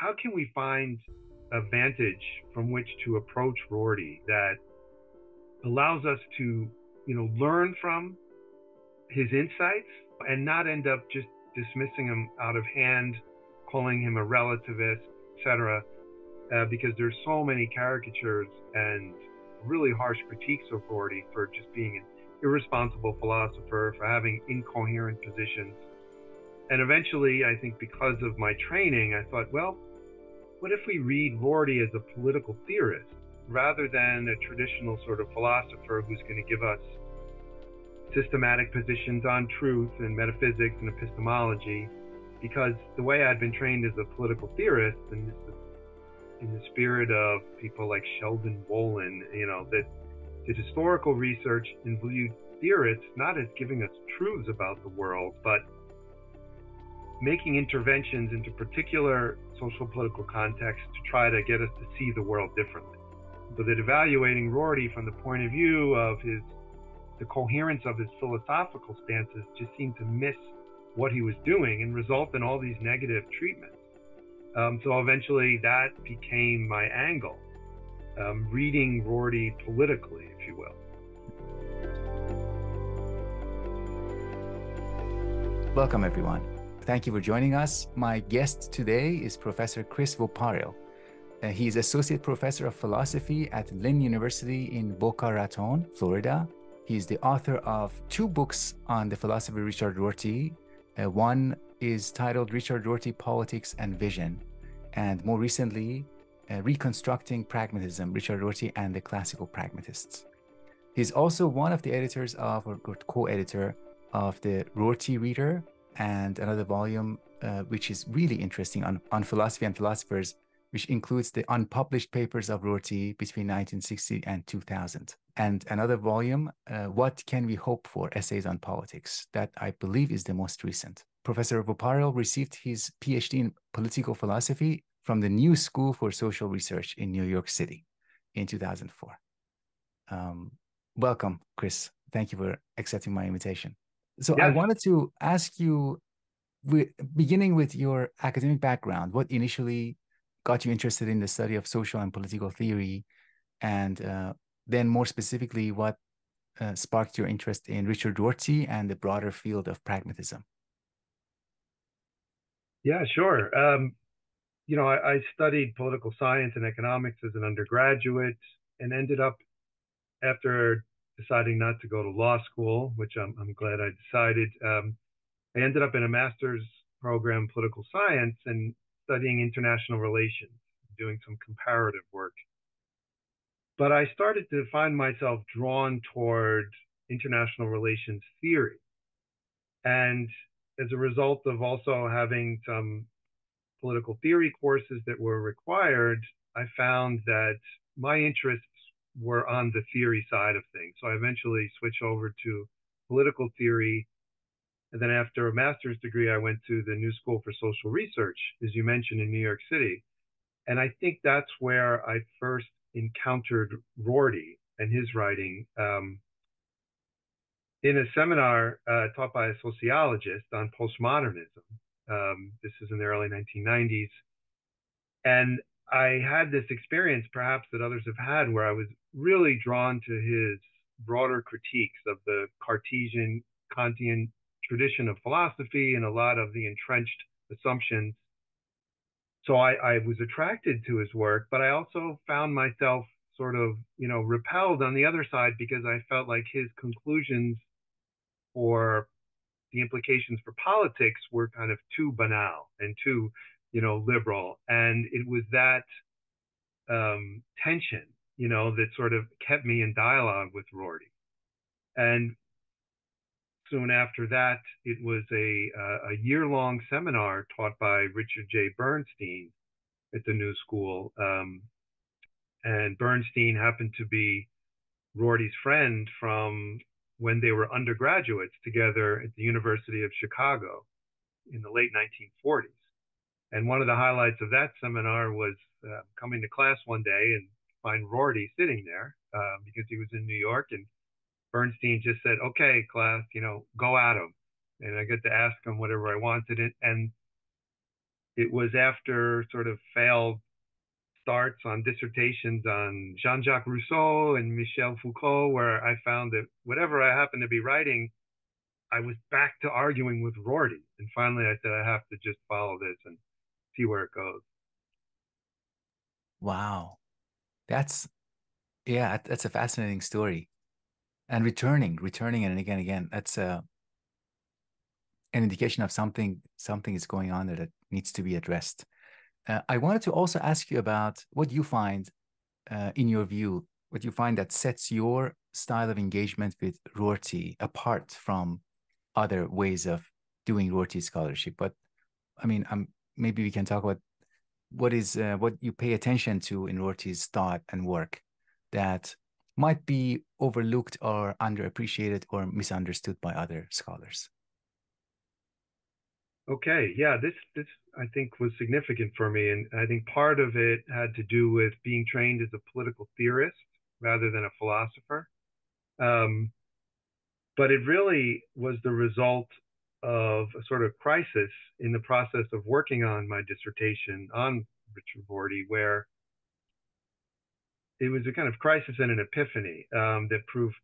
how can we find a vantage from which to approach Rorty that allows us to, you know, learn from his insights and not end up just dismissing him out of hand, calling him a relativist, etc., because there's so many caricatures and really harsh critiques of Rorty for just being an irresponsible philosopher, for having incoherent positions. And eventually, I think because of my training, I thought, well, what if we read Rorty as a political theorist rather than a traditional sort of philosopher who's going to give us systematic positions on truth and metaphysics and epistemology? Because the way I'd been trained as a political theorist, and this in the spirit of people like Sheldon Wolin, you know, that did historical research and viewed theorists not as giving us truths about the world, but making interventions into particular social political contexts to try to get us to see the world differently. But that evaluating Rorty from the point of view of the coherence of his philosophical stances just seemed to miss what he was doing and result in all these negative treatments. So eventually that became my angle, reading Rorty politically, if you will. Welcome, everyone. Thank you for joining us. My guest today is Professor Chris Voparil. He is Associate Professor of Philosophy at Lynn University in Boca Raton, Florida. He is the author of two books on the philosopher Richard Rorty. One is titled Richard Rorty: Politics and Vision, and more recently, Reconstructing Pragmatism: Richard Rorty and the Classical Pragmatists. He's also one of the editors of, or co-editor of, the Rorty Reader, and another volume which is really interesting on philosophy and philosophers, which includes the unpublished papers of Rorty between 1960 and 2000. And another volume, What Can We Hope for? Essays on Politics, that I believe is the most recent. Professor Voparil received his PhD in political philosophy from the New School for Social Research in New York City in 2004. Welcome, Chris. Thank you for accepting my invitation. So yeah. I wanted to ask you, beginning with your academic background, what initially got you interested in the study of social and political theory, and then more specifically, what sparked your interest in Richard Rorty and the broader field of pragmatism? Yeah, sure. You know, I studied political science and economics as an undergraduate and ended up, after deciding not to go to law school, which I'm glad I decided, I ended up in a master's program in political science and studying international relations, doing some comparative work. But I started to find myself drawn toward international relations theory. And as a result of also having some political theory courses that were required, I found that my interests were on the theory side of things. So I eventually switched over to political theory. And then after a master's degree, I went to the New School for Social Research, as you mentioned, in New York City. And I think that's where I first encountered Rorty and his writing. In a seminar taught by a sociologist on postmodernism. This is in the early 1990s. And I had this experience, perhaps, that others have had, where I was really drawn to his broader critiques of the Cartesian, Kantian tradition of philosophy and a lot of the entrenched assumptions. So I was attracted to his work, but I also found myself sort of, you know, repelled on the other side because I felt like his conclusions or the implications for politics were kind of too banal and too, you know, liberal. And it was that tension, you know, that sort of kept me in dialogue with Rorty. And soon after that, it was a year-long seminar taught by Richard J. Bernstein at the New School. And Bernstein happened to be Rorty's friend from when they were undergraduates together at the University of Chicago in the late 1940s. And one of the highlights of that seminar was coming to class one day and find Rorty sitting there because he was in New York. And Bernstein just said, "Okay, class, you know, go at him." And I got to ask him whatever I wanted. And It was after sort of failed starts on dissertations on Jean-Jacques Rousseau and Michel Foucault, where I found that whatever I happened to be writing, I was back to arguing with Rorty. And finally, I said, I have to just follow this and see where it goes. Wow. That's a fascinating story. And returning and again, that's an indication of something is going on there that needs to be addressed. I wanted to also ask you about what you find, in your view, what you find that sets your style of engagement with Rorty apart from other ways of doing Rorty scholarship. But I mean, maybe we can talk about what is what you pay attention to in Rorty's thought and work that might be overlooked or underappreciated or misunderstood by other scholars. Okay, yeah, this I think was significant for me, and I think part of it had to do with being trained as a political theorist rather than a philosopher, but it really was the result of a sort of crisis in the process of working on my dissertation on Richard Rorty, where it was a kind of crisis and an epiphany that proved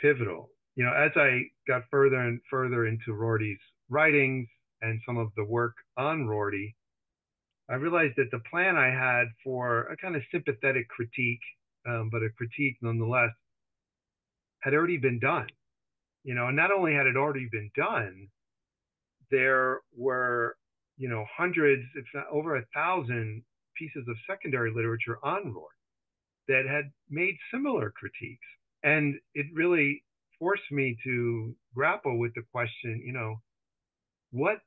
pivotal. You know, as I got further and further into Rorty's writings and some of the work on Rorty, I realized that the plan I had for a kind of sympathetic critique, but a critique nonetheless, had already been done. You know, and not only had it already been done, there were, you know, hundreds, if not over 1,000 pieces of secondary literature on Rorty that had made similar critiques. And it really forced me to grapple with the question, you know, what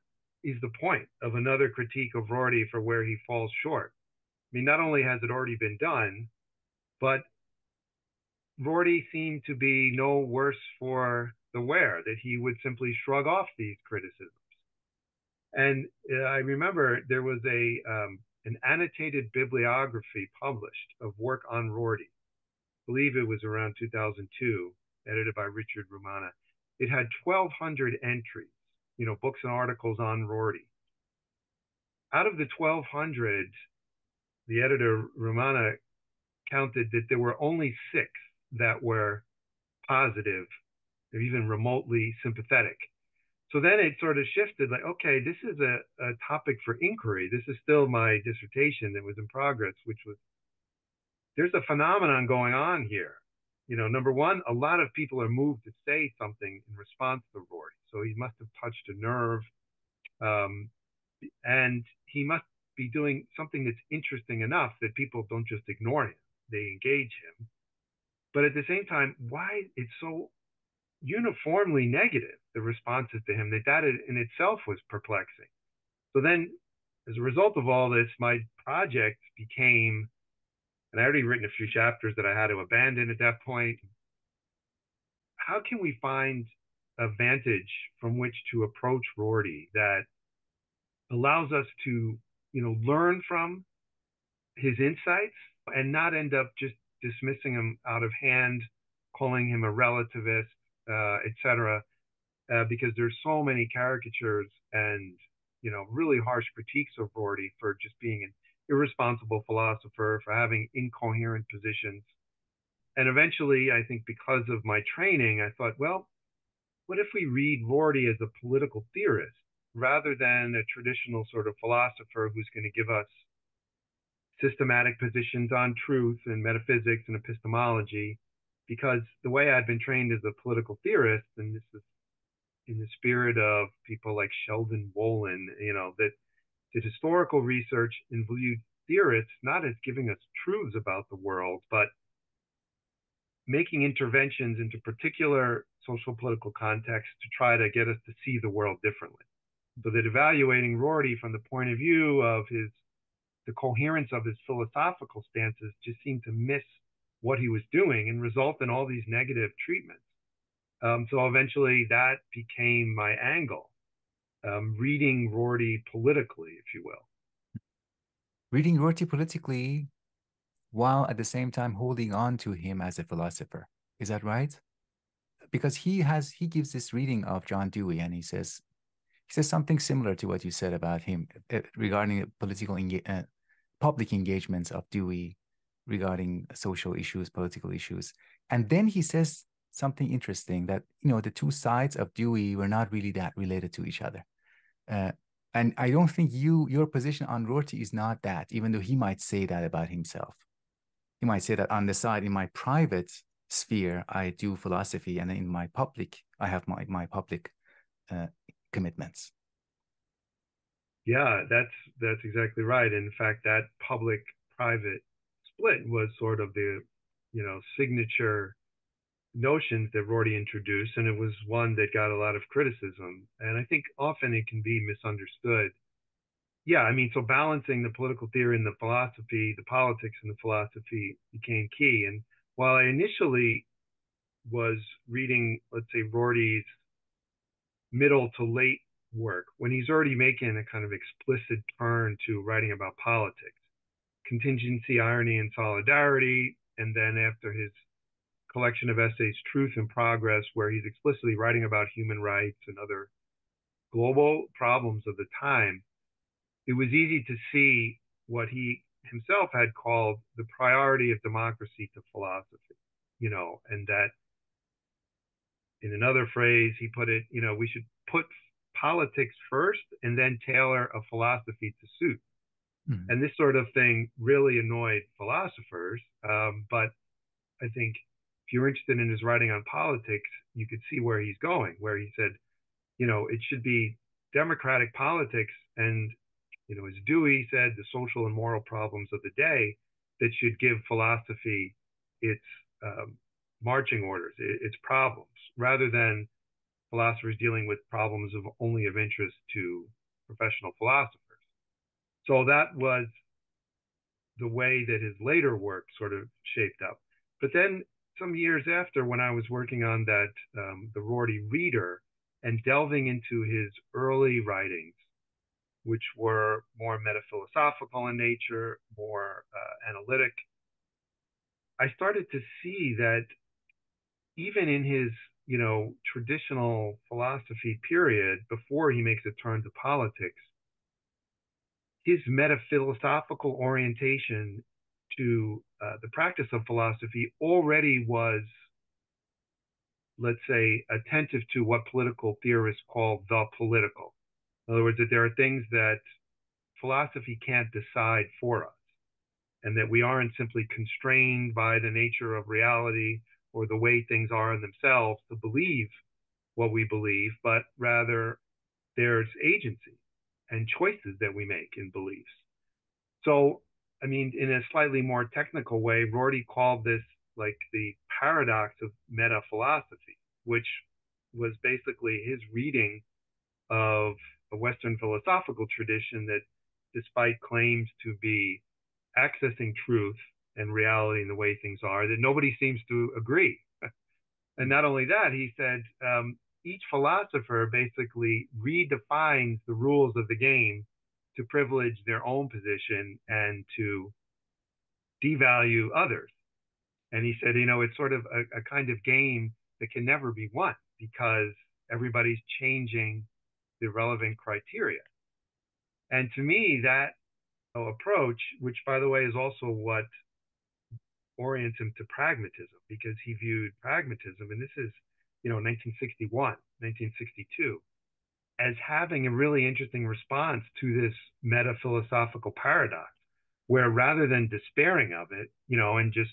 is the point of another critique of Rorty for where he falls short? I mean, not only has it already been done, but Rorty seemed to be no worse for the wear, that he would simply shrug off these criticisms. And I remember there was an annotated bibliography published of work on Rorty. I believe it was around 2002, edited by Richard Romana. It had 1,200 entries, you know, books and articles on Rorty. Out of the 1,200, the editor Romana counted that there were only 6 that were positive or even remotely sympathetic. So then it sort of shifted, like, okay, this is a topic for inquiry. This is still my dissertation that was in progress, which was, there's a phenomenon going on here. You know, number one, a lot of people are moved to say something in response to Rorty. So he must have touched a nerve, and he must be doing something that's interesting enough that people don't just ignore him, they engage him. But at the same time, why it's so uniformly negative, the responses to him, that in itself was perplexing. So then, as a result of all this, my project became, and I already written a few chapters that I had to abandon at that point, how can we find a vantage from which to approach Rorty that allows us to, you know, learn from his insights and not end up just dismissing him out of hand, calling him a relativist, etc. Because there's so many caricatures and, you know, really harsh critiques of Rorty for just being an irresponsible philosopher, for having incoherent positions. And eventually, I think because of my training, I thought, well, what if we read Rorty as a political theorist rather than a traditional sort of philosopher who's going to give us systematic positions on truth and metaphysics and epistemology? Because the way I'd been trained as a political theorist, and this is in the spirit of people like Sheldon Wolin, you know, that did historical research and viewed theorists not as giving us truths about the world, but making interventions into particular social political contexts to try to get us to see the world differently. So that evaluating Rorty from the point of view of the coherence of his philosophical stances just seemed to miss what he was doing and result in all these negative treatments. So eventually that became my angle, reading Rorty politically, if you will. Reading Rorty politically while at the same time holding on to him as a philosopher. Is that right? Because he gives this reading of John Dewey, and he says He says something similar to what you said about him regarding political public engagements of Dewey regarding social issues, political issues. And then he says something interesting that, you know, the two sides of Dewey were not really that related to each other. And I don't think your position on Rorty is not that, even though he might say that about himself. He might say that on the side, in my private sphere, I do philosophy, and in my public, I have my public commitments. Yeah, that's exactly right. In fact, that public-private split was sort of the, you know, signature notions that Rorty introduced, and it was one that got a lot of criticism. And I think often it can be misunderstood. Yeah, I mean, so balancing the political theory and the philosophy, the politics and the philosophy became key. And while I initially was reading, let's say, Rorty's middle to late work, when he's already making a kind of explicit turn to writing about politics, Contingency, Irony, and Solidarity, and then after his collection of essays, Truth and Progress, where he's explicitly writing about human rights and other global problems of the time, it was easy to see what he himself had called the priority of democracy to philosophy, you know, and that, in another phrase, he put it, you know, we should put politics first and then tailor a philosophy to suit. And this sort of thing really annoyed philosophers, but I think if you're interested in his writing on politics, you could see where he's going, where he said, you know, it should be democratic politics and, you know, as Dewey said, the social and moral problems of the day that should give philosophy its marching orders, its problems, rather than philosophers dealing with problems of only of interest to professional philosophers. So that was the way that his later work sort of shaped up. But then some years after, when I was working on that, the Rorty Reader, and delving into his early writings, which were more metaphilosophical in nature, more analytic, I started to see that even in his, you know, traditional philosophy period, before he makes a turn to politics, his metaphilosophical orientation to the practice of philosophy already was, let's say, attentive to what political theorists call the political. In other words, that there are things that philosophy can't decide for us, and that we aren't simply constrained by the nature of reality or the way things are in themselves to believe what we believe, but rather there's agency and choices that we make in beliefs. So, I mean, in a slightly more technical way, Rorty called this like the paradox of metaphilosophy, which was basically his reading of a Western philosophical tradition that, despite claims to be accessing truth and reality and the way things are, that nobody seems to agree. And not only that, he said, each philosopher basically redefines the rules of the game to privilege their own position and to devalue others. And he said, you know, it's sort of a kind of game that can never be won because everybody's changing the relevant criteria. And to me, that approach, which, by the way, is also what orients him to pragmatism, because he viewed pragmatism, and this is, you know, 1961, 1962, as having a really interesting response to this metaphilosophical paradox, where rather than despairing of it, you know, and just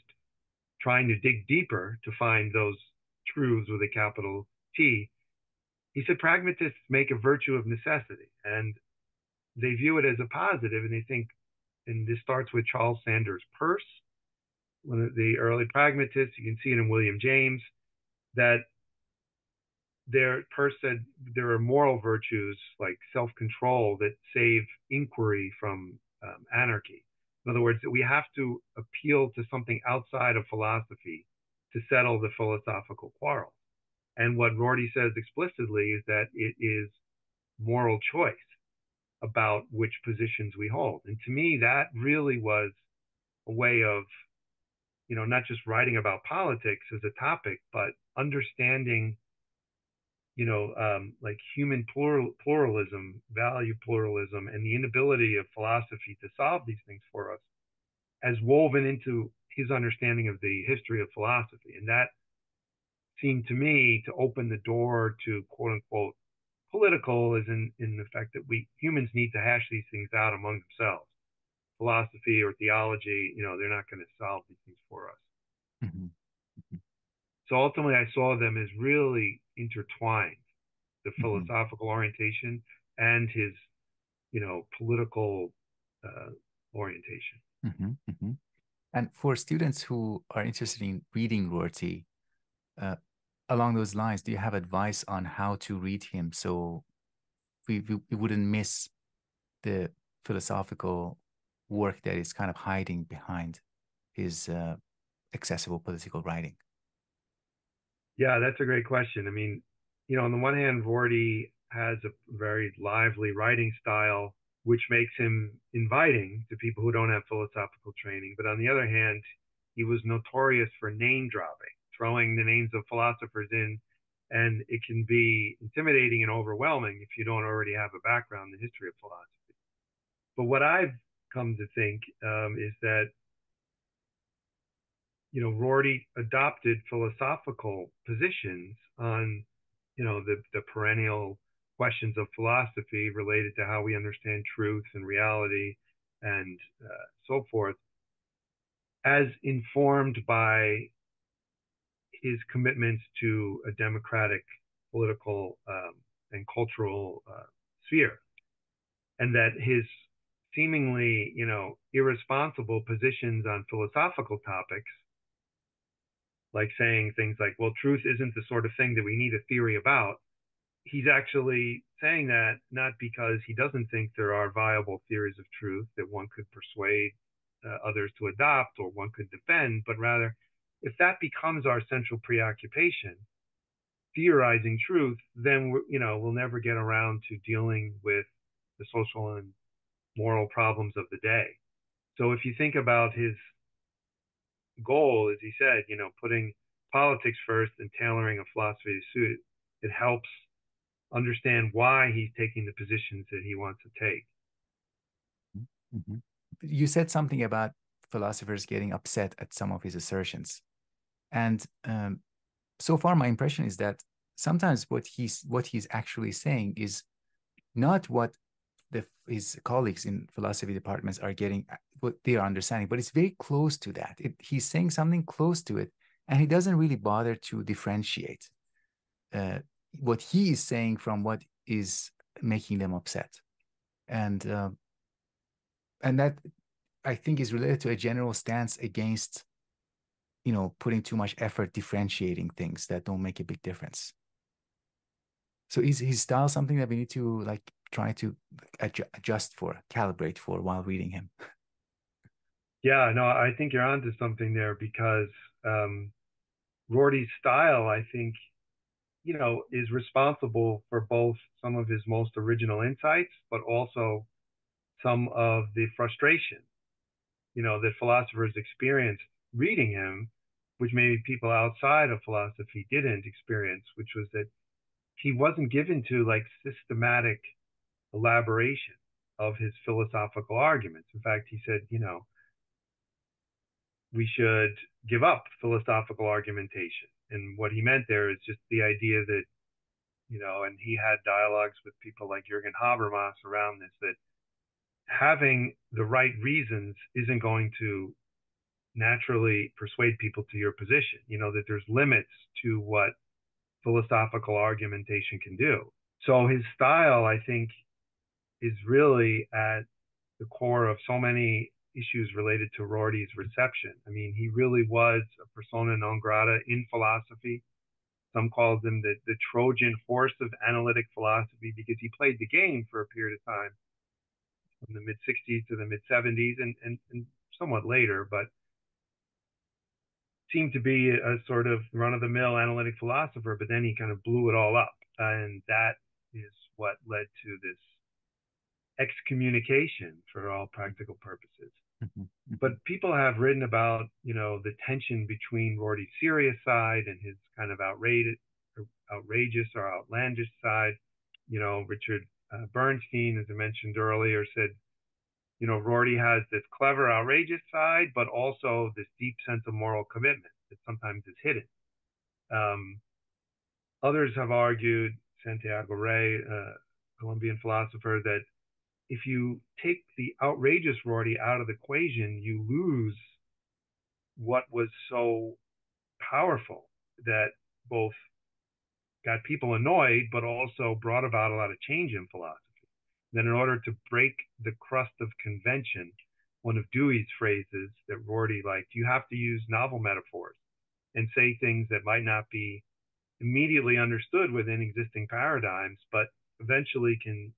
trying to dig deeper to find those truths with a capital T, he said pragmatists make a virtue of necessity, and they view it as a positive, and they think, and this starts with Charles Sanders Peirce, one of the early pragmatists. You can see it in William James, that Peirce said there are moral virtues like self-control that save inquiry from anarchy. In other words, that we have to appeal to something outside of philosophy to settle the philosophical quarrel. And what Rorty says explicitly is that it is moral choice about which positions we hold. And to me, that really was a way of, you know, not just writing about politics as a topic, but understanding you know, like human pluralism, value pluralism, and the inability of philosophy to solve these things for us, as woven into his understanding of the history of philosophy. And that seemed to me to open the door to quote unquote political, as in the fact that we humans need to hash these things out among themselves. Philosophy or theology, you know, they're not going to solve these things for us. Mm-hmm. Mm-hmm. So ultimately, I saw them as really intertwined, the philosophical orientation and his, you know, political orientation. Mm-hmm. Mm-hmm. And for students who are interested in reading Rorty, along those lines, do you have advice on how to read him so we wouldn't miss the philosophical work that is kind of hiding behind his accessible political writing? Yeah, that's a great question. I mean, you know, on the one hand, Rorty has a very lively writing style, which makes him inviting to people who don't have philosophical training. But on the other hand, he was notorious for name dropping, throwing the names of philosophers in, and it can be intimidating and overwhelming if you don't already have a background in the history of philosophy. But what I've come to think is that, you know, Rorty adopted philosophical positions on, you know, the perennial questions of philosophy related to how we understand truth and reality and so forth, as informed by his commitments to a democratic, political, and cultural sphere, and that his seemingly, you know, irresponsible positions on philosophical topics, like saying things like, well, truth isn't the sort of thing that we need a theory about. He's actually saying that not because he doesn't think there are viable theories of truth that one could persuade others to adopt or one could defend, but rather, if that becomes our central preoccupation, theorizing truth, then we're, you know, we'll never get around to dealing with the social and moral problems of the day. So if you think about his goal, as he said, you know, putting politics first and tailoring a philosophy to suit it, it helps understand why he's taking the positions that he wants to take. Mm-hmm. You said something about philosophers getting upset at some of his assertions, and so far my impression is that sometimes what he's actually saying is not what his colleagues in philosophy departments are getting, what they are understanding, but it's very close to that. He's saying something close to it, and he doesn't really bother to differentiate what he is saying from what is making them upset. And that, I think, is related to a general stance against, you know, putting too much effort differentiating things that don't make a big difference. So is his style something that we need to, like, try to adjust for, calibrate for while reading him? Yeah, no, I think you're onto something there, because Rorty's style, I think, you know, is responsible for both some of his most original insights, but also some of the frustration, you know, that philosophers experienced reading him, which maybe people outside of philosophy didn't experience, which was that he wasn't given to, like, systematic elaboration of his philosophical arguments. In fact, he said, you know, we should give up philosophical argumentation. And what he meant there is just the idea that, you know, and he had dialogues with people like Jürgen Habermas around this, that having the right reasons isn't going to naturally persuade people to your position, you know, that there's limits to what philosophical argumentation can do. So his style, I think, is really at the core of so many issues related to Rorty's reception. I mean, he really was a persona non grata in philosophy. Some call him the Trojan horse of analytic philosophy, because he played the game for a period of time, from the mid-60s to the mid-70s and somewhat later, but seemed to be a sort of run-of-the-mill analytic philosopher, but then he kind of blew it all up. And that is what led to this excommunication for all practical purposes. Mm-hmm. But people have written about, you know, the tension between Rorty's serious side and his kind of outrage, outrageous or outlandish side. You know, Richard Bernstein, as I mentioned earlier, said, you know, Rorty has this clever, outrageous side, but also this deep sense of moral commitment that sometimes is hidden. Others have argued, Santiago Rey, Colombian philosopher, that if you take the outrageous Rorty out of the equation, you lose what was so powerful that both got people annoyed, but also brought about a lot of change in philosophy. Then in order to break the crust of convention, one of Dewey's phrases that Rorty liked, you have to use novel metaphors and say things that might not be immediately understood within existing paradigms, but eventually can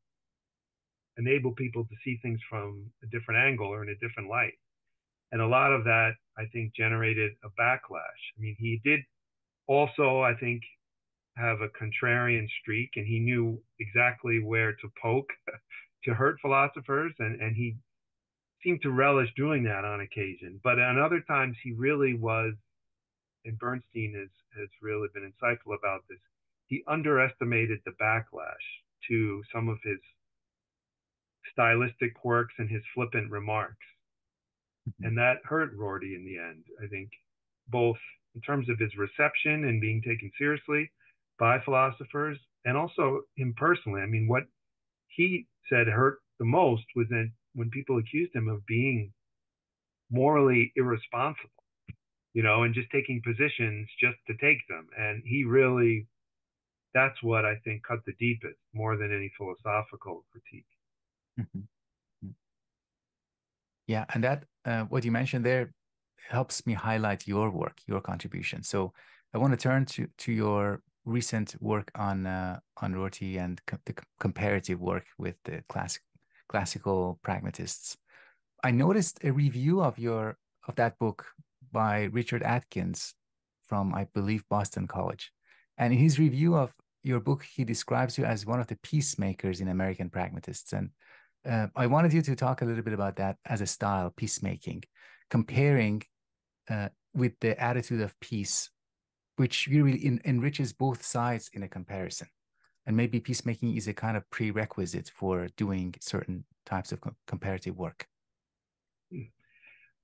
enable people to see things from a different angle or in a different light. And a lot of that, I think, generated a backlash. I mean, he did also, I think, have a contrarian streak, and he knew exactly where to poke to hurt philosophers, and he seemed to relish doing that on occasion. But on other times, he really was, and Bernstein has really been insightful about this, he underestimated the backlash to some of his stylistic quirks and his flippant remarks. And that hurt Rorty in the end, I think, both in terms of his reception and being taken seriously by philosophers, and also him personally. I mean, what he said hurt the most was that when people accused him of being morally irresponsible, you know, and just taking positions just to take them. And he really, that's what I think cut the deepest, more than any philosophical critique. Mm-hmm. Yeah, and that what you mentioned there helps me highlight your work, your contribution. So I want to turn to your recent work on Rorty and the comparative work with the classical pragmatists. I noticed a review of that book by Richard Atkins from, I believe, Boston College. And in his review of your book, he describes you as one of the peacemakers in American pragmatists. And I wanted you to talk a little bit about that as a style, peacemaking, comparing with the attitude of peace, which really enriches both sides in a comparison. And maybe peacemaking is a kind of prerequisite for doing certain types of comparative work.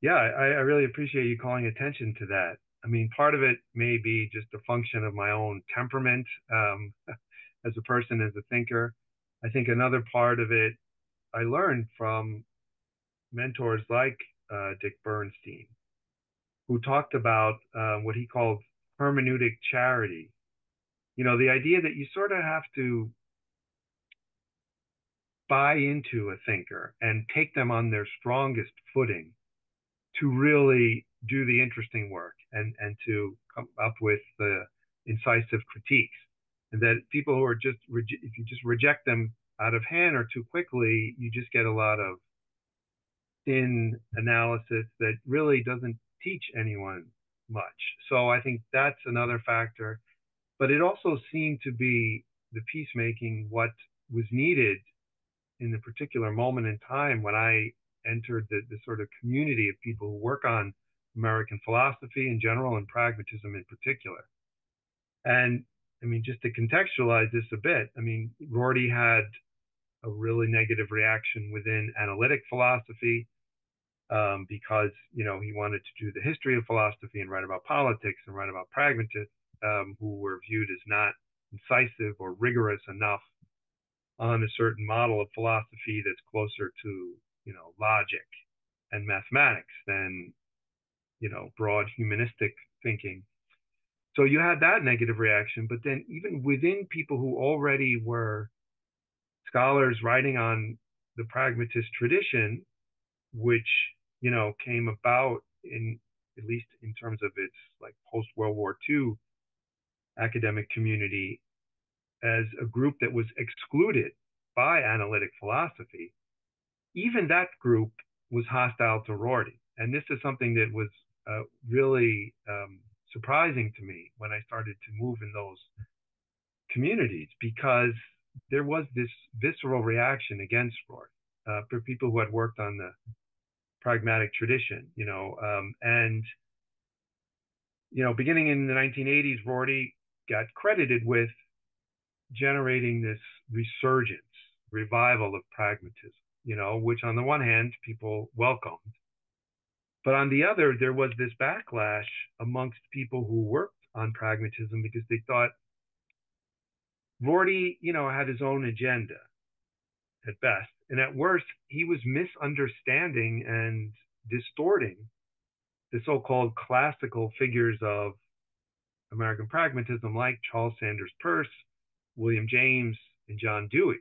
Yeah, I really appreciate you calling attention to that. I mean, part of it may be just a function of my own temperament as a person, as a thinker. I think another part of it, I learned from mentors like Dick Bernstein, who talked about what he called hermeneutic charity. You know, the idea that you sort of have to buy into a thinker and take them on their strongest footing to really do the interesting work and to come up with the incisive critiques. And that people who are just, if you just reject them out of hand or too quickly, you just get a lot of thin analysis that really doesn't teach anyone much. So I think that's another factor. But it also seemed to be the peacemaking, what was needed in the particular moment in time when I entered the sort of community of people who work on American philosophy in general and pragmatism in particular. And I mean, just to contextualize this a bit, I mean, Rorty had a really negative reaction within analytic philosophy because, you know, he wanted to do the history of philosophy and write about politics and write about pragmatists who were viewed as not incisive or rigorous enough on a certain model of philosophy that's closer to, you know, logic and mathematics than, you know, broad humanistic thinking. So you had that negative reaction, but then even within people who already were scholars writing on the pragmatist tradition, which, you know, came about in, at least in terms of its like post-World War II academic community, as a group that was excluded by analytic philosophy, even that group was hostile to Rorty. And this is something that was really surprising to me when I started to move in those communities, because there was this visceral reaction against Rorty for people who had worked on the pragmatic tradition, you know, and, you know, beginning in the 1980s, Rorty got credited with generating this resurgence, revival of pragmatism, you know, which on the one hand, people welcomed. But on the other, there was this backlash amongst people who worked on pragmatism because they thought Rorty, you know, had his own agenda at best. And at worst, he was misunderstanding and distorting the so-called classical figures of American pragmatism, like Charles Sanders Peirce, William James, and John Dewey.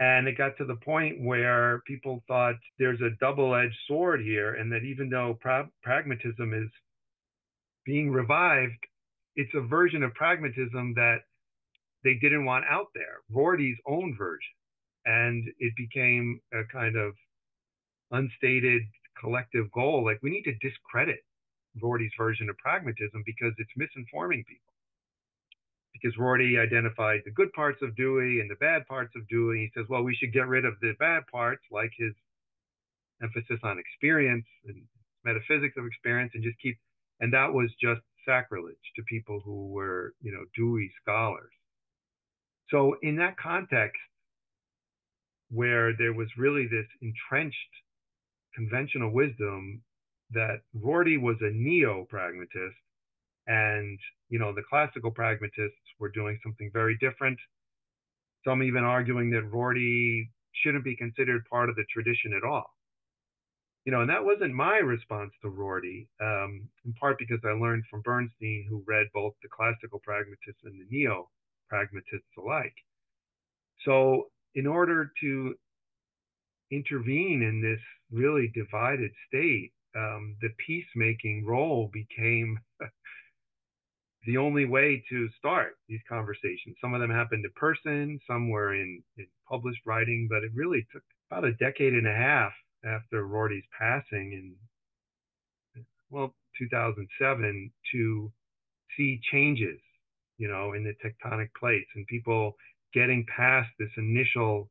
And it got to the point where people thought there's a double-edged sword here, and that even though pragmatism is being revived, it's a version of pragmatism that they didn't want out there, Rorty's own version. And it became a kind of unstated collective goal, like we need to discredit Rorty's version of pragmatism because it's misinforming people. Because Rorty identified the good parts of Dewey and the bad parts of Dewey. He says, well, we should get rid of the bad parts, like his emphasis on experience and metaphysics of experience, and just keep, and that was just sacrilege to people who were, you know, Dewey scholars. So in that context, where there was really this entrenched conventional wisdom that Rorty was a neo-pragmatist, and, you know, the classical pragmatists were doing something very different. Some even arguing that Rorty shouldn't be considered part of the tradition at all. You know, and that wasn't my response to Rorty, in part because I learned from Bernstein, who read both the classical pragmatists and the neo-pragmatists alike. So in order to intervene in this really divided state, the peacemaking role became the only way to start these conversations. Some of them happened in person, some were in published writing, but it really took about a decade and a half after Rorty's passing in, well, 2007 to see changes, you know, in the tectonic plates and people getting past this initial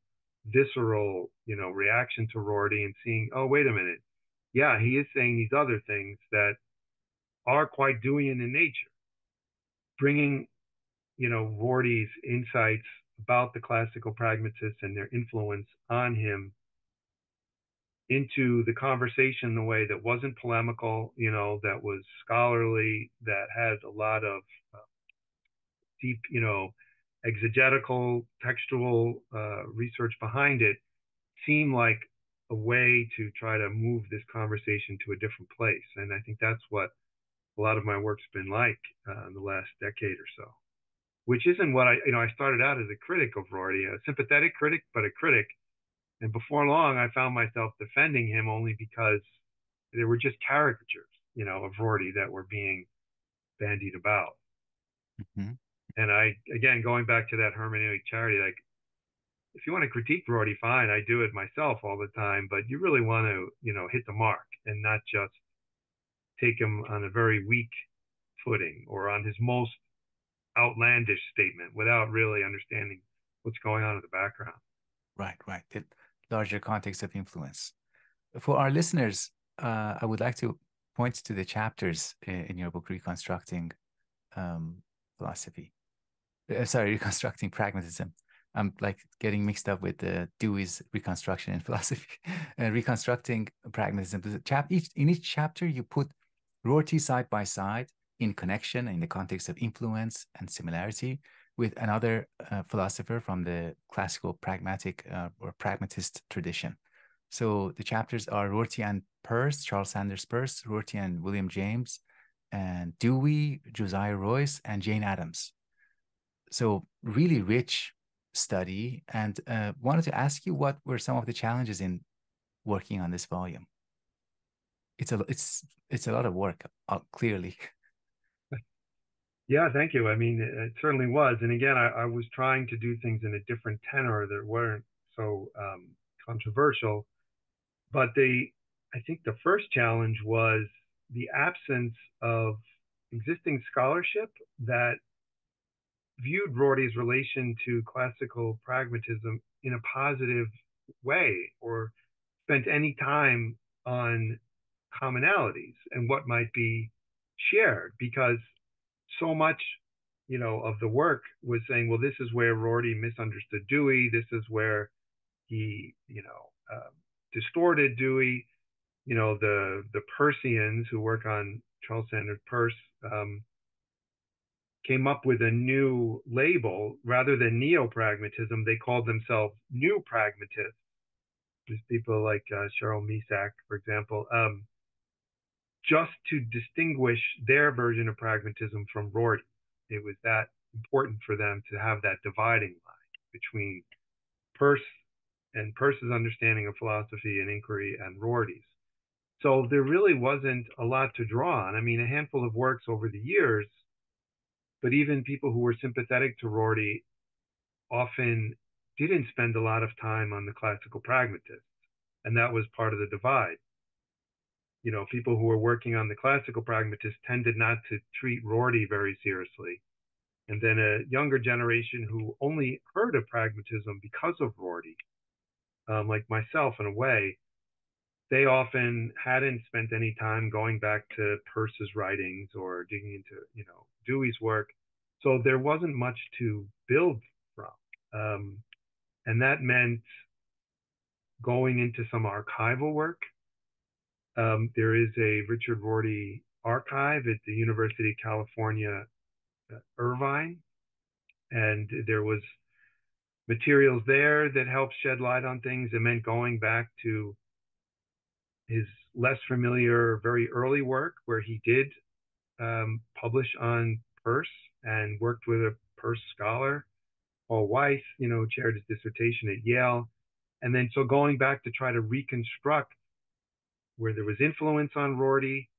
visceral, you know, reaction to Rorty and seeing, oh, wait a minute. Yeah, he is saying these other things that are quite Deweyan in nature. Bringing, you know, Rorty's insights about the classical pragmatists and their influence on him into the conversation in a way that wasn't polemical, you know, that was scholarly, that had a lot of deep, you know, exegetical, textual research behind it, seemed like a way to try to move this conversation to a different place. And I think that's what a lot of my work's been like in the last decade or so, which isn't what I, you know, I started out as a critic of Rorty, a sympathetic critic, but a critic. And before long, I found myself defending him only because there were just caricatures, you know, of Rorty that were being bandied about. Mm-hmm. And I, again, going back to that hermeneutic charity, like, if you want to critique Rorty, fine, I do it myself all the time, but you really want to, you know, hit the mark and not just take him on a very weak footing or on his most outlandish statement without really understanding what's going on in the background. Right, right. The larger context of influence. For our listeners, I would like to point to the chapters in your book, Reconstructing Philosophy. Sorry, Reconstructing Pragmatism. I'm like getting mixed up with Dewey's Reconstruction and Philosophy and Reconstructing Pragmatism. In each chapter, you put Rorty side by side in connection in the context of influence and similarity with another philosopher from the classical pragmatic or pragmatist tradition. So the chapters are Rorty and Peirce, Charles Sanders Peirce, Rorty and William James, and Dewey, Josiah Royce, and Jane Addams. So really rich study, and wanted to ask you what were some of the challenges in working on this volume. It's a lot of work, clearly. Yeah, thank you. I mean, it certainly was. And again, I was trying to do things in a different tenor that weren't so controversial. But I think the first challenge was the absence of existing scholarship that viewed Rorty's relation to classical pragmatism in a positive way, or spent any time on commonalities and what might be shared, because so much you know, of the work was saying, well, this is where Rorty misunderstood Dewey. This is where he, you know, distorted Dewey. You know, the Peirceans who work on Charles Sanders Peirce came up with a new label. Rather than neo-pragmatism, they called themselves new pragmatists. There's people like Cheryl Misak, for example, just to distinguish their version of pragmatism from Rorty. It was that important for them to have that dividing line between Peirce and Peirce's understanding of philosophy and inquiry and Rorty's. So there really wasn't a lot to draw on. I mean, a handful of works over the years, but even people who were sympathetic to Rorty often didn't spend a lot of time on the classical pragmatists. And that was part of the divide. You know, people who were working on the classical pragmatists tended not to treat Rorty very seriously. And then a younger generation who only heard of pragmatism because of Rorty, like myself in a way, they often hadn't spent any time going back to Peirce's writings or digging into, you know, Dewey's work. So there wasn't much to build from. And that meant going into some archival work. There is a Richard Rorty archive at the University of California, Irvine. And there was materials there that helped shed light on things. It meant going back to his less familiar, very early work, where he did publish on Peirce and worked with a Peirce scholar, Paul Weiss, you know, chaired his dissertation at Yale. And then so going back to try to reconstruct where there was influence on Rorty,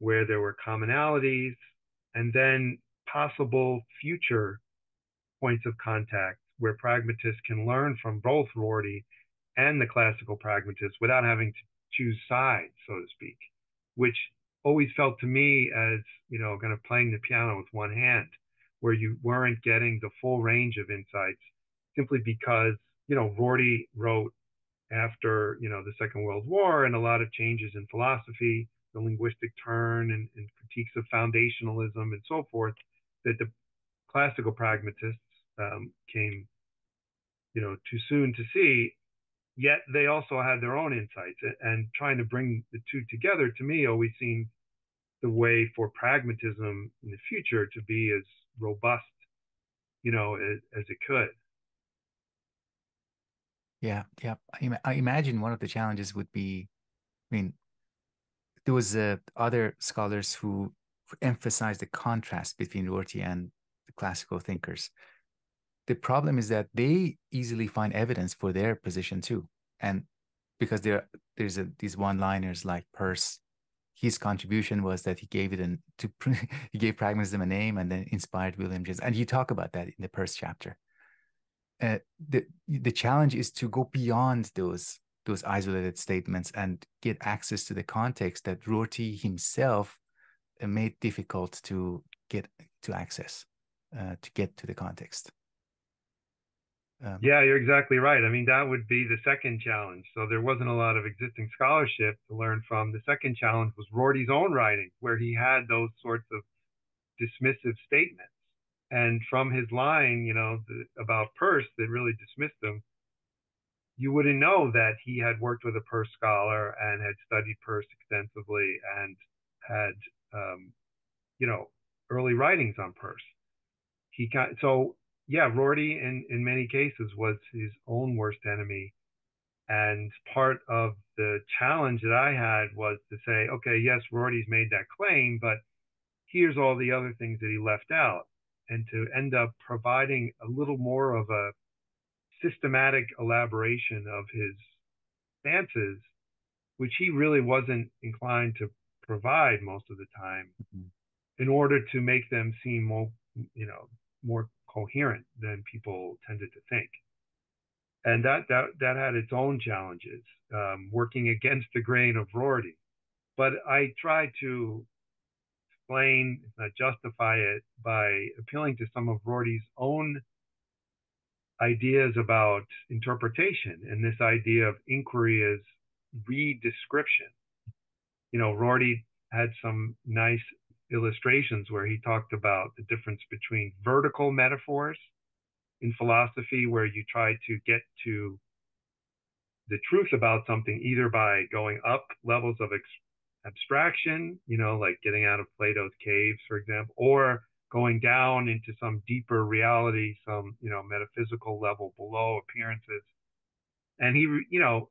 where there were commonalities, and then possible future points of contact where pragmatists can learn from both Rorty and the classical pragmatists without having to choose sides, so to speak, which always felt to me as, you know, kind of playing the piano with one hand, where you weren't getting the full range of insights simply because, you know, Rorty wrote after, you know, the Second World War and a lot of changes in philosophy, the linguistic turn and critiques of foundationalism and so forth, that the classical pragmatists came, you know, too soon to see. Yet they also had their own insights, and trying to bring the two together to me always seemed the way for pragmatism in the future to be as robust, you know, as it could. Yeah, yeah. I imagine one of the challenges would be, I mean, there was other scholars who emphasized the contrast between Rorty and the classical thinkers. The problem is that they easily find evidence for their position too, and because there's these one-liners like Peirce, his contribution was that he gave it he gave pragmatism a name and then inspired William James, and you talk about that in the Peirce chapter. The challenge is to go beyond those isolated statements and get access to the context that Rorty himself made difficult to get to access, to get to the context. Yeah, you're exactly right. I mean, that would be the second challenge. So there wasn't a lot of existing scholarship to learn from. The second challenge was Rorty's own writing, where he had those sorts of dismissive statements. And from his line, you know, about Peirce that really dismissed him, you wouldn't know that he had worked with a Peirce scholar and had studied Peirce extensively and had, you know, early writings on Peirce. Yeah, Rorty, in many cases, was his own worst enemy. And part of the challenge that I had was to say, okay, yes, Rorty's made that claim, but here's all the other things that he left out. And to end up providing a little more of a systematic elaboration of his stances, which he really wasn't inclined to provide most of the time, in order to make them seem more, you know, more coherent than people tended to think. And that had its own challenges, working against the grain of Rorty. But I tried to explain, justify it by appealing to some of Rorty's own ideas about interpretation and this idea of inquiry as redescription. You know, Rorty had some nice illustrations where he talked about the difference between vertical metaphors in philosophy, where you try to get to the truth about something either by going up levels of abstraction, you know, like getting out of Plato's caves, for example, or going down into some deeper reality, some, you know, metaphysical level below appearances. And he, you know,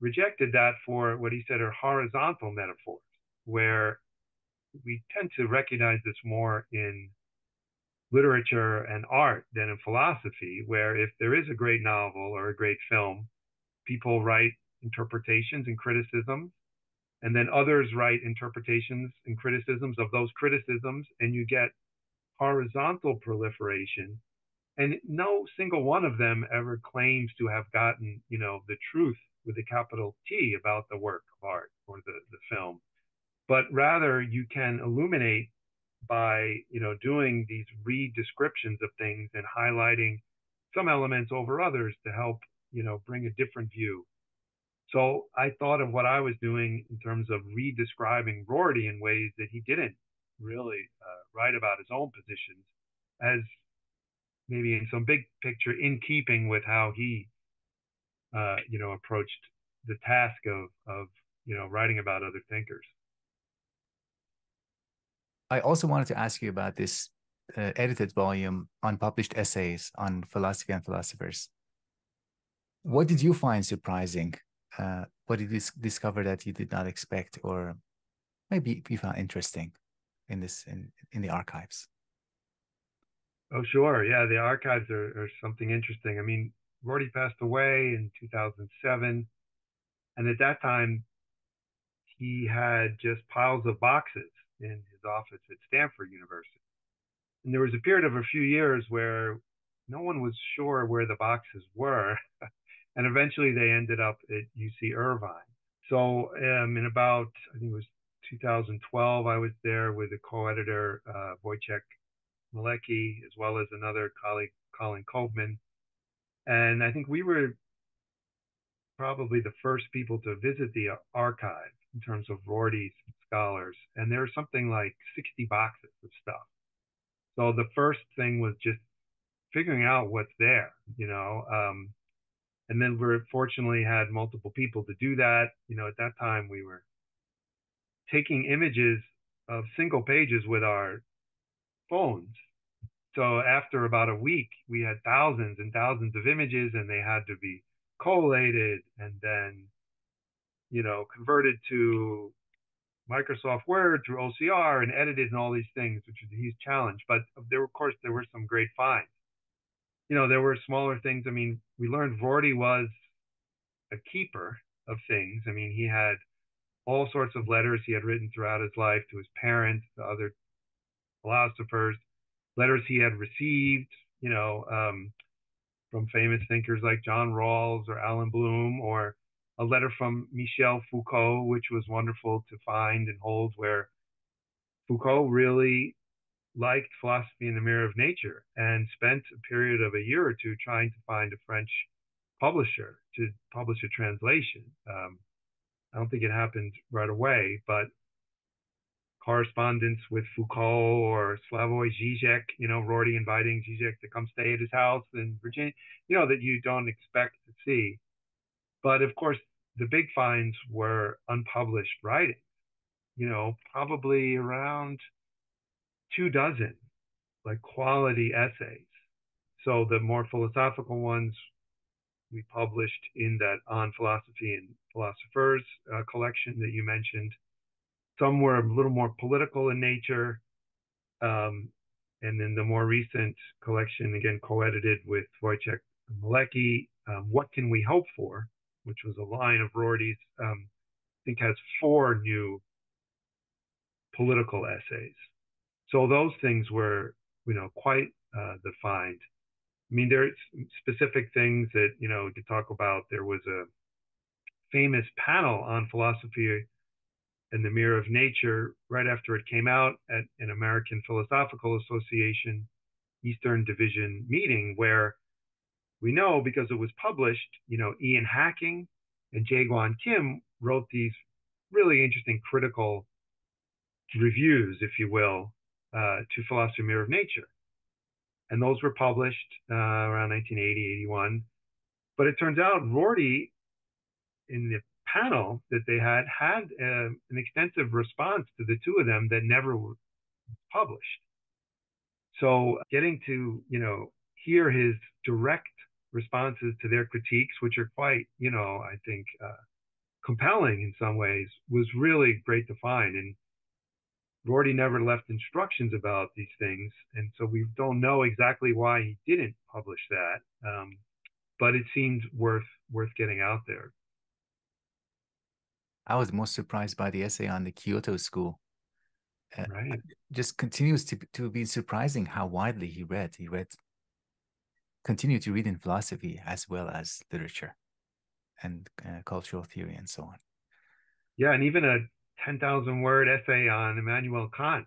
rejected that for what he said are horizontal metaphors, where we tend to recognize this more in literature and art than in philosophy, where if there is a great novel or a great film, people write interpretations and criticisms, and then others write interpretations and criticisms of those criticisms, and you get horizontal proliferation. And no single one of them ever claims to have gotten, you know, the truth with a capital T about the work of art or the film. But rather, you can illuminate by, you know, doing these re-descriptions of things and highlighting some elements over others to help, you know, bring a different view. So I thought of what I was doing in terms of re-describing Rorty in ways that he didn't really write about his own positions, as maybe in some big picture in keeping with how he, you know, approached the task of, you know, writing about other thinkers. I also wanted to ask you about this edited volume on published essays on philosophy and philosophers. What did you find surprising? What did you discover that you did not expect, or maybe you found interesting in this in the archives? Oh, sure. Yeah, the archives are something interesting. I mean, Rorty passed away in 2007, and at that time, he had just piles of boxes in his office at Stanford University. And there was a period of a few years where no one was sure where the boxes were. And eventually they ended up at UC Irvine. So in about, I think it was 2012, I was there with a co-editor, Wojciech Malecki, as well as another colleague, Colin Coleman. And I think we were probably the first people to visit the archive in terms of Rorty's scholars. And there were something like 60 boxes of stuff. So the first thing was just figuring out what's there, you know. And then we fortunately had multiple people to do that. You know, at that time, we were taking images of single pages with our phones. So after about a week, we had thousands and thousands of images, and they had to be collated and then, you know, converted to Microsoft Word through OCR and edited and all these things, which was a huge challenge. But there, of course, there were some great finds. You know, there were smaller things. I mean, we learned Rorty was a keeper of things. I mean, he had all sorts of letters he had written throughout his life to his parents, to other philosophers, letters he had received, you know, from famous thinkers like John Rawls or Alan Bloom, or a letter from Michel Foucault, which was wonderful to find and hold, where Foucault really liked Philosophy in the Mirror of Nature and spent a period of a year or two trying to find a French publisher to publish a translation. I don't think it happened right away, but correspondence with Foucault or Slavoj Žižek, you know, Rorty inviting Žižek to come stay at his house in Virginia, you know, that you don't expect to see. But of course, the big finds were unpublished writing, you know, probably around 2 dozen, like quality essays. So the more philosophical ones we published in that On Philosophy and Philosophers collection that you mentioned. Some were a little more political in nature. And then the more recent collection, again, co-edited with Wojciech Malecki, What Can We Hope For?, which was a line of Rorty's, I think has 4 new political essays. So those things were, you know, quite the find. I mean, there are specific things that, you know, we could talk about. There was a famous panel on Philosophy in the Mirror of Nature right after it came out at an American Philosophical Association Eastern Division meeting, where we know, because it was published, you know, Ian Hacking and Jae Gwon Kim wrote these really interesting critical reviews, if you will, to Philosophy and the Mirror of Nature. And those were published around 1980, 81. But it turns out Rorty, in the panel that they had, had an extensive response to the two of them that never was published. So getting to, you know, hear his direct responses to their critiques, which are quite, you know, I think compelling in some ways, was really great to find. And Rorty never left instructions about these things, and so we don't know exactly why he didn't publish that, but it seemed worth getting out there. I was most surprised by the essay on the Kyoto School. Right. It just continues to be surprising how widely he read. He continued to read in philosophy as well as literature and cultural theory and so on. Yeah, and even a 10,000-word essay on Immanuel Kant,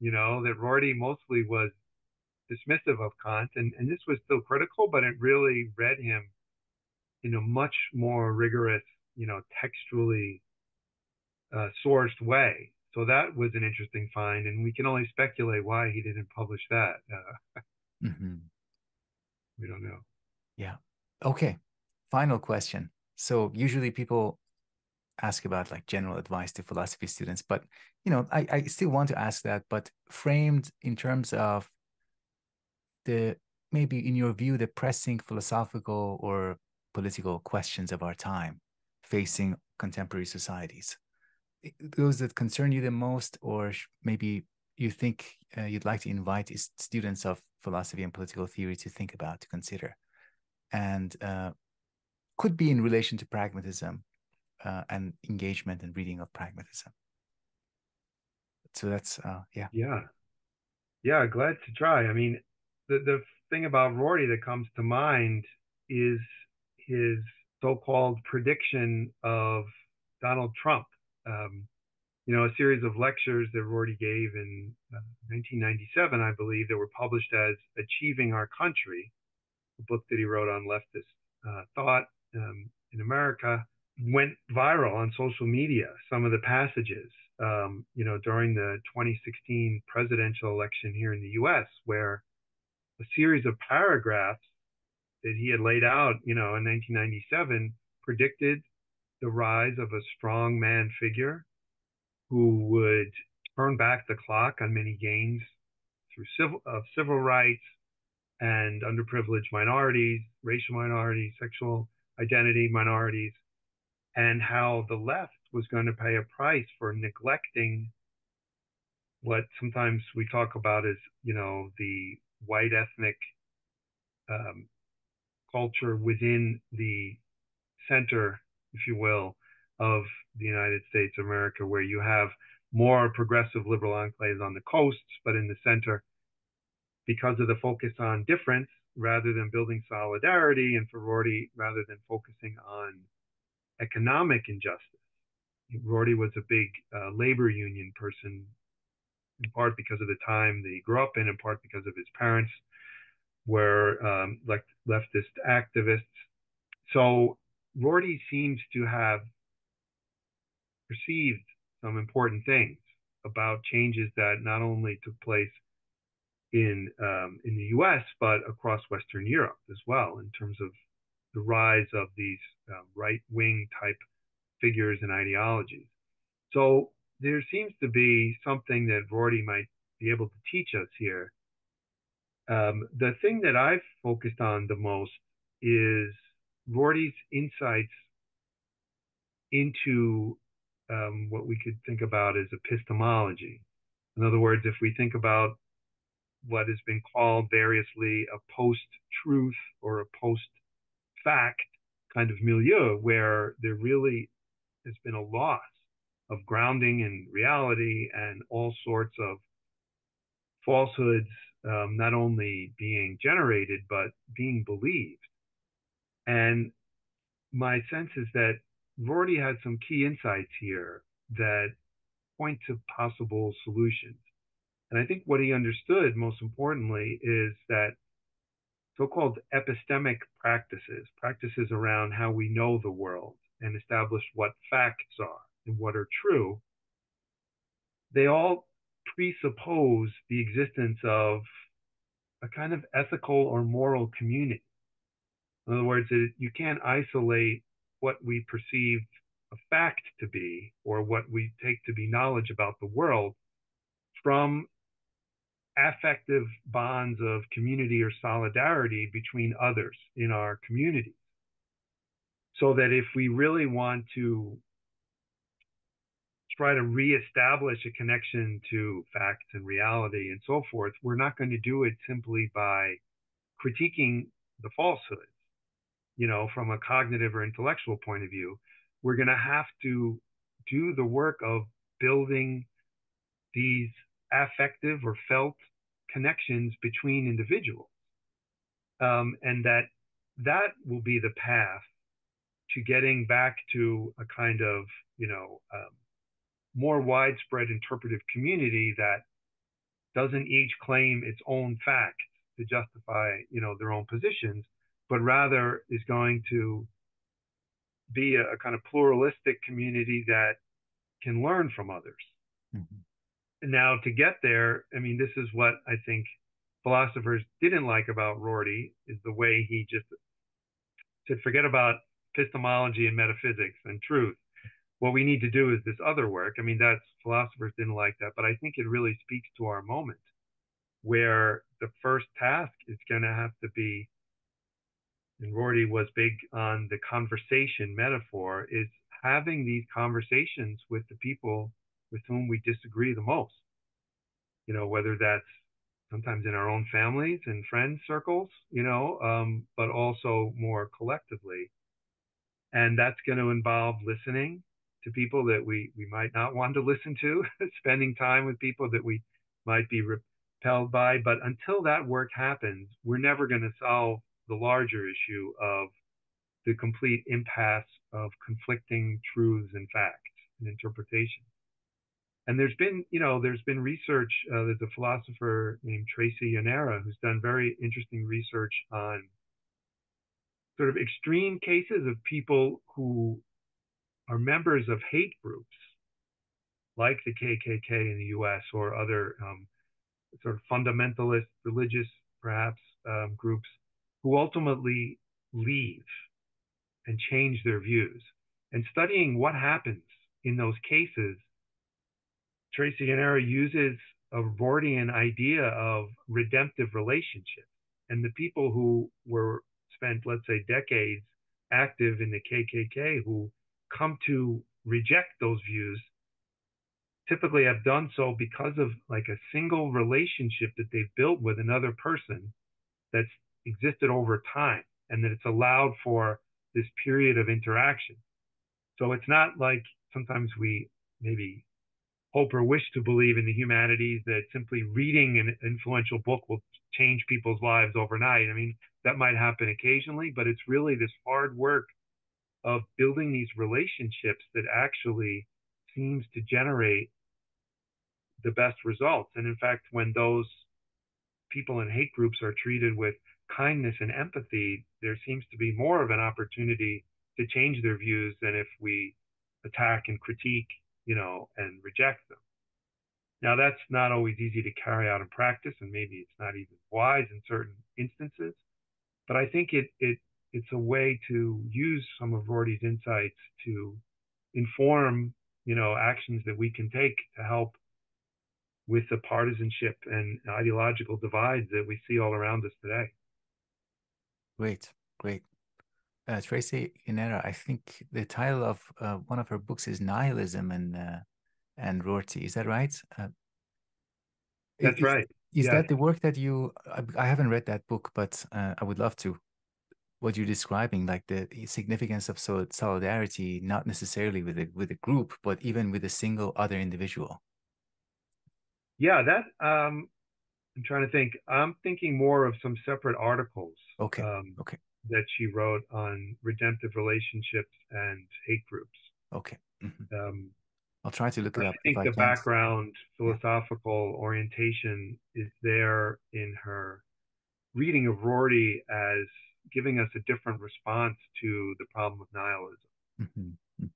you know, that Rorty mostly was dismissive of Kant, and this was still critical, but it really read him in a much more rigorous, you know, textually sourced way. So that was an interesting find, and we can only speculate why he didn't publish that. We don't know. Yeah. Okay. Final question. So usually people ask about like general advice to philosophy students, but you know, I still want to ask that, but framed in terms of the, maybe in your view, the pressing philosophical or political questions of our time facing contemporary societies, those that concern you the most, or maybe you think you'd like to invite students of philosophy and political theory to think about, to consider, and could be in relation to pragmatism and engagement and reading of pragmatism. So that's, Yeah, glad to try. I mean, the thing about Rorty that comes to mind is his so-called prediction of Donald Trump. You know, a series of lectures that Rorty gave in 1997, I believe, that were published as Achieving Our Country, a book that he wrote on leftist thought in America, went viral on social media. Some of the passages, you know, during the 2016 presidential election here in the U.S., where a series of paragraphs that he had laid out, you know, in 1997 predicted the rise of a strong man figure who would turn back the clock on many gains through civil rights and underprivileged minorities, racial minorities, sexual identity minorities, and how the left was going to pay a price for neglecting what sometimes we talk about as, you know, the white ethnic culture within the center, if you will, of the United States of America, where you have more progressive liberal enclaves on the coasts, but in the center, because of the focus on difference rather than building solidarity, and for Rorty, rather than focusing on economic injustice. Rorty was a big labor union person, in part because of the time that he grew up in part because of his parents were leftist activists. So Rorty seems to have perceived some important things about changes that not only took place in the U.S., but across Western Europe as well, in terms of the rise of these right-wing type figures and ideologies. So there seems to be something that Rorty might be able to teach us here. The thing that I've focused on the most is Rorty's insights into what we could think about as epistemology. In other words, if we think about what has been called variously a post-truth or a post-fact kind of milieu, where there really has been a loss of grounding in reality and all sorts of falsehoods, not only being generated, but being believed. And my sense is that Rorty had some key insights here that point to possible solutions. And I think what he understood, most importantly, is that so-called epistemic practices, practices around how we know the world and establish what facts are and what are true, they all presuppose the existence of a kind of ethical or moral community. In other words, you can't isolate what we perceive a fact to be, or what we take to be knowledge about the world, from affective bonds of community or solidarity between others in our community. So that if we really want to try to reestablish a connection to facts and reality and so forth, we're not going to do it simply by critiquing the falsehoods, you know, from a cognitive or intellectual point of view. We're going to have to do the work of building these affective or felt connections between individuals. And that will be the path to getting back to a kind of, you know, more widespread interpretive community that doesn't each claim its own fact to justify, you know, their own positions, but rather is going to be a kind of pluralistic community that can learn from others. Mm-hmm. And now to get there, I mean, this is what I think philosophers didn't like about Rorty, is the way he just said, forget about epistemology and metaphysics and truth. What we need to do is this other work. I mean, that's, philosophers didn't like that, but I think it really speaks to our moment, where the first task is going to have to be, and Rorty was big on the conversation metaphor, is having these conversations with the people with whom we disagree the most. You know, whether that's sometimes in our own families and friend circles, you know, but also more collectively. And that's going to involve listening to people that we might not want to listen to, spending time with people that we might be repelled by. But until that work happens, we're never going to solve the larger issue of the complete impasse of conflicting truths and facts and interpretation. And there's been, you know, there's been research, there's a philosopher named Tracy Llanera who's done very interesting research on sort of extreme cases of people who are members of hate groups, like the KKK in the US, or other sort of fundamentalist religious, perhaps, groups, who ultimately leave and change their views. And studying what happens in those cases, Tracy Llanera uses a Rortian idea of redemptive relationships. And the people who were spent, let's say, decades active in the KKK, who come to reject those views, typically have done so because of like a single relationship that they've built with another person that's existed over time, and that it's allowed for this period of interaction. So it's not like sometimes we maybe hope or wish to believe in the humanities that simply reading an influential book will change people's lives overnight. I mean, that might happen occasionally, but it's really this hard work of building these relationships that actually seems to generate the best results. And in fact, when those people in hate groups are treated with kindness and empathy, there seems to be more of an opportunity to change their views than if we attack and critique, you know, and reject them. Now, that's not always easy to carry out in practice, and maybe it's not even wise in certain instances, but I think it's a way to use some of Rorty's insights to inform, you know, actions that we can take to help with the partisanship and ideological divides that we see all around us today. Great. Tracy Llanera, I think the title of one of her books is Nihilism and Rorty. Is that right? That's right. Is that the work that you, I haven't read that book, but I would love to. What you're describing, like the significance of solidarity, not necessarily with a group, but even with a single other individual. Yeah, that, I'm trying to think. I'm thinking more of some separate articles. Okay. Okay. That she wrote on redemptive relationships and hate groups. Okay. Mm-hmm. I'll try to look it up. I think the background philosophical orientation is there in her reading of Rorty as giving us a different response to the problem of nihilism. Mm-hmm.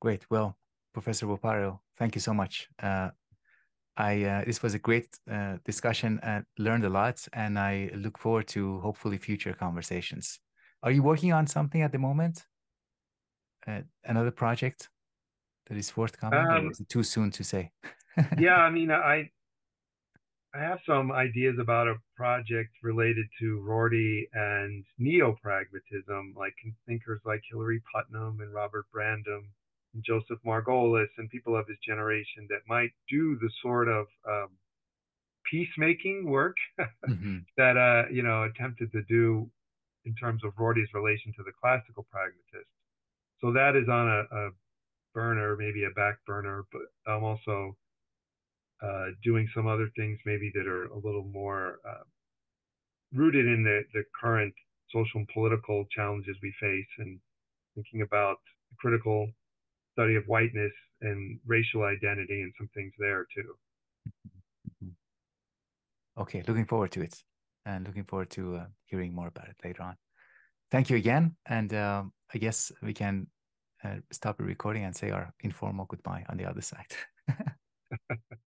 Great. Well, Professor Voparil, thank you so much. This was a great discussion. Learned a lot, and I look forward to hopefully future conversations. Are you working on something at the moment? Another project that is forthcoming? Or is it too soon to say? Yeah, I mean, I have some ideas about a project related to Rorty and neo-pragmatism, like thinkers like Hilary Putnam and Robert Brandom and Joseph Margolis and people of his generation that might do the sort of peacemaking work that you know, attempted to do in terms of Rorty's relation to the classical pragmatist. So that is on a burner, maybe a back burner, but I'm also doing some other things maybe that are a little more rooted in the current social and political challenges we face, and thinking about the critical study of whiteness and racial identity and some things there too. Okay, looking forward to it, and looking forward to hearing more about it later on. Thank you again, and I guess we can stop the recording and say our informal goodbye on the other side.